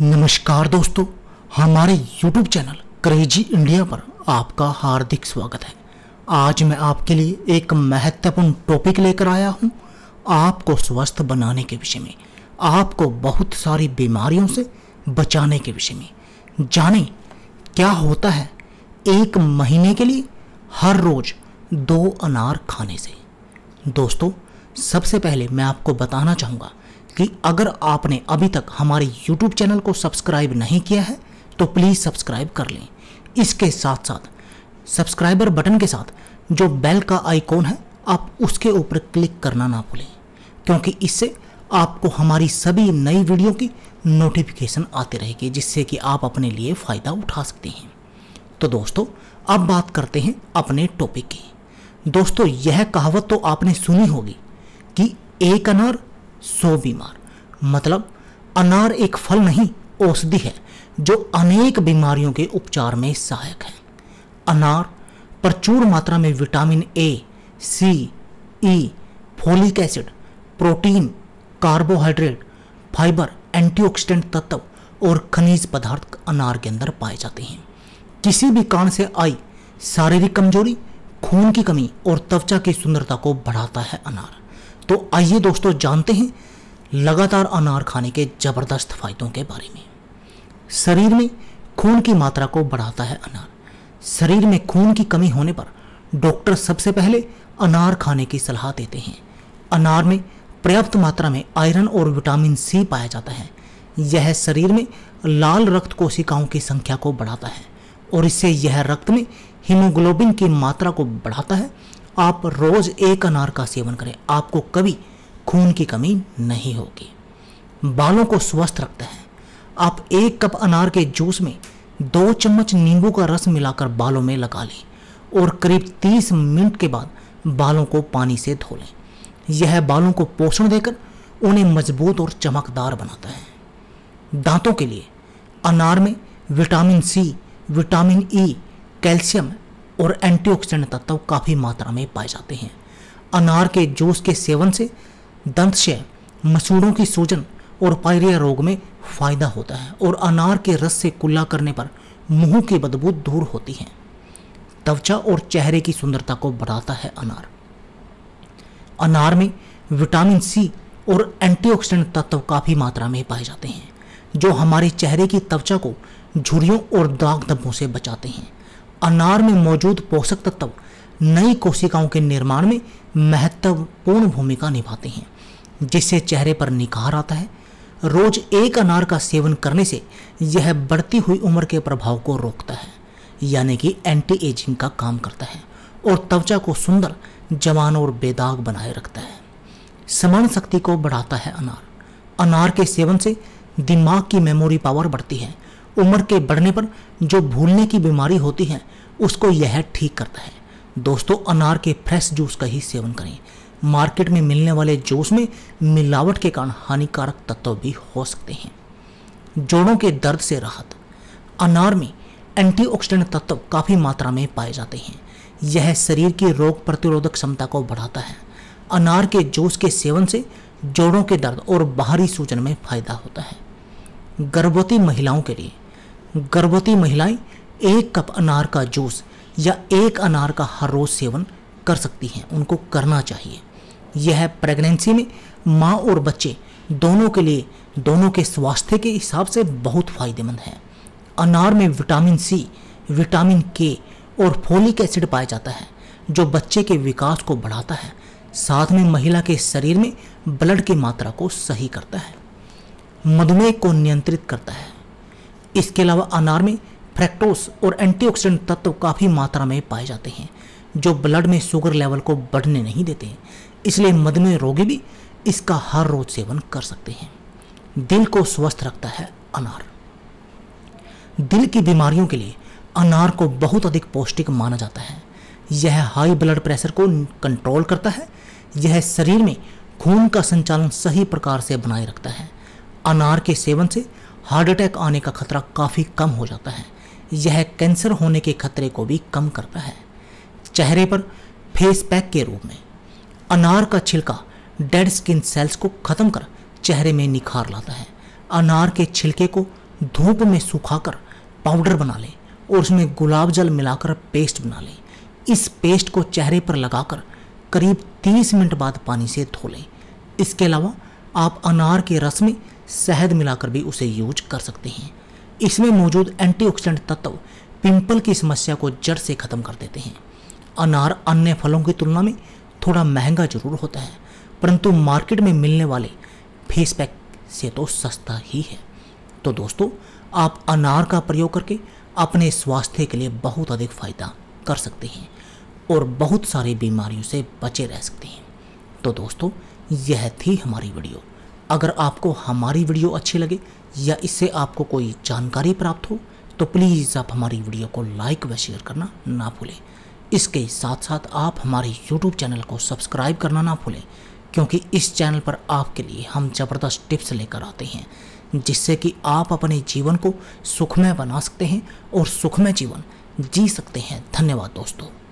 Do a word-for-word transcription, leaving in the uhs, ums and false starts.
नमस्कार दोस्तों, हमारे YouTube चैनल क्रेजी इंडिया पर आपका हार्दिक स्वागत है। आज मैं आपके लिए एक महत्वपूर्ण टॉपिक लेकर आया हूं, आपको स्वस्थ बनाने के विषय में, आपको बहुत सारी बीमारियों से बचाने के विषय में। जानें क्या होता है एक महीने के लिए हर रोज़ दो अनार खाने से। दोस्तों, सबसे पहले मैं आपको बताना चाहूँगा कि अगर आपने अभी तक हमारे YouTube चैनल को सब्सक्राइब नहीं किया है तो प्लीज़ सब्सक्राइब कर लें। इसके साथ साथ सब्सक्राइबर बटन के साथ जो बेल का आइकॉन है, आप उसके ऊपर क्लिक करना ना भूलें, क्योंकि इससे आपको हमारी सभी नई वीडियो की नोटिफिकेशन आती रहेगी, जिससे कि आप अपने लिए फ़ायदा उठा सकते हैं। तो दोस्तों, अब बात करते हैं अपने टॉपिक की। दोस्तों, यह कहावत तो आपने सुनी होगी कि एक अनार सौ बीमार, मतलब अनार एक फल नहीं औषधि है जो अनेक बीमारियों के उपचार में सहायक है। अनार प्रचुर मात्रा में vitamin A, C, E, folic acid, protein, carbohydrate, fibre, antioxidant तत्व और खनिज पदार्थ अनार के अंदर पाए जाते हैं। किसी भी कारण से आई शारीरिक कमजोरी, खून की कमी और त्वचा की सुंदरता को बढ़ाता है अनार। तो आइए दोस्तों, जानते हैं लगातार अनार खाने के ज़बरदस्त फायदों के बारे में। शरीर में खून की मात्रा को बढ़ाता है अनार। शरीर में खून की कमी होने पर डॉक्टर सबसे पहले अनार खाने की सलाह देते हैं। अनार में पर्याप्त मात्रा में आयरन और विटामिन सी पाया जाता है। यह शरीर में लाल रक्त कोशिकाओं की संख्या को बढ़ाता है और इससे यह रक्त में हीमोग्लोबिन की मात्रा को बढ़ाता है। आप रोज़ एक अनार का सेवन करें, आपको कभी खून की कमी नहीं होगी। बालों को स्वस्थ रखता है। आप एक कप अनार के जूस में दो चम्मच नींबू का रस मिलाकर बालों में लगा लें और करीब तीस मिनट के बाद बालों को पानी से धो लें। यह बालों को पोषण देकर उन्हें मजबूत और चमकदार बनाता है। दांतों के लिए अनार में vitamin C, vitamin E, calcium और एंटीऑक्सीडेंट तत्व काफ़ी मात्रा में पाए जाते हैं। अनार के जूस के सेवन से दंतक्षय, मसूड़ों की सूजन और पायरिया रोग में फ़ायदा होता है और अनार के रस से कुल्ला करने पर मुंह की बदबू दूर होती है। त्वचा और चेहरे की सुंदरता को बढ़ाता है अनार। अनार में विटामिन सी और एंटीऑक्सीडेंट तत्व काफ़ी मात्रा में पाए जाते हैं, जो हमारे चेहरे की त्वचा को झुर्रियों और दाग धब्बों से बचाते हैं। अनार में मौजूद पोषक तत्व नई कोशिकाओं के निर्माण में महत्वपूर्ण भूमिका निभाते हैं, जिससे चेहरे पर निखार आता है। रोज एक अनार का सेवन करने से यह बढ़ती हुई उम्र के प्रभाव को रोकता है, यानी कि एंटी एजिंग का काम करता है और त्वचा को सुंदर, जवान और बेदाग बनाए रखता है। स्मरण शक्ति को बढ़ाता है अनार। अनार के सेवन से दिमाग की मेमोरी पावर बढ़ती है। उम्र के बढ़ने पर जो भूलने की बीमारी होती है, उसको यह ठीक करता है। दोस्तों, अनार के फ्रेश जूस का ही सेवन करें। मार्केट में मिलने वाले जूस में मिलावट के कारण हानिकारक तत्व भी हो सकते हैं। जोड़ों के दर्द से राहत। अनार में एंटीऑक्सीडेंट तत्व काफ़ी मात्रा में पाए जाते हैं। यह शरीर की रोग प्रतिरोधक क्षमता को बढ़ाता है। अनार के जूस के सेवन से जोड़ों के दर्द और बाहरी सूजन में फायदा होता है। गर्भवती महिलाओं के लिए गर्भवती महिलाएं एक कप अनार का जूस या एक अनार का हर रोज़ सेवन कर सकती हैं, उनको करना चाहिए। यह प्रेगनेंसी में मां और बच्चे दोनों के लिए, दोनों के स्वास्थ्य के हिसाब से बहुत फायदेमंद है। अनार में विटामिन सी, विटामिन के और फोलिक एसिड पाया जाता है, जो बच्चे के विकास को बढ़ाता है। साथ में महिला के शरीर में ब्लड की मात्रा को सही करता है। मधुमेह को नियंत्रित करता है। इसके अलावा अनार में फ्रक्टोज और एंटीऑक्सीडेंट तत्व काफ़ी मात्रा में पाए जाते हैं, जो ब्लड में शुगर लेवल को बढ़ने नहीं देते हैं। इसलिए मधुमेह रोगी भी इसका हर रोज सेवन कर सकते हैं। दिल को स्वस्थ रखता है अनार। दिल की बीमारियों के लिए अनार को बहुत अधिक पौष्टिक माना जाता है। यह हाई ब्लड प्रेशर को कंट्रोल करता है। यह शरीर में खून का संचालन सही प्रकार से बनाए रखता है। अनार के सेवन से हार्ट अटैक आने का खतरा काफ़ी कम हो जाता है। यह कैंसर होने के खतरे को भी कम करता है। चेहरे पर फेस पैक के रूप में अनार का छिलका डेड स्किन सेल्स को ख़त्म कर चेहरे में निखार लाता है। अनार के छिलके को धूप में सुखाकर पाउडर बना लें और उसमें गुलाब जल मिलाकर पेस्ट बना लें। इस पेस्ट को चेहरे पर लगाकर करीब तीस मिनट बाद पानी से धो लें। इसके अलावा आप अनार के रस में शहद मिलाकर भी उसे यूज कर सकते हैं। इसमें मौजूद एंटीऑक्सीडेंट तत्व पिंपल की समस्या को जड़ से ख़त्म कर देते हैं। अनार अन्य फलों की तुलना में थोड़ा महंगा जरूर होता है, परंतु मार्केट में मिलने वाले फेस पैक से तो सस्ता ही है। तो दोस्तों, आप अनार का प्रयोग करके अपने स्वास्थ्य के लिए बहुत अधिक फायदा कर सकते हैं और बहुत सारी बीमारियों से बचे रह सकते हैं। तो दोस्तों, यह थी हमारी वीडियो। अगर आपको हमारी वीडियो अच्छी लगे या इससे आपको कोई जानकारी प्राप्त हो तो प्लीज़ आप हमारी वीडियो को लाइक व शेयर करना ना भूलें। इसके साथ साथ आप हमारे यूट्यूब चैनल को सब्सक्राइब करना ना भूलें, क्योंकि इस चैनल पर आपके लिए हम ज़बरदस्त टिप्स लेकर आते हैं जिससे कि आप अपने जीवन को सुखमय बना सकते हैं और सुखमय जीवन जी सकते हैं। धन्यवाद दोस्तों।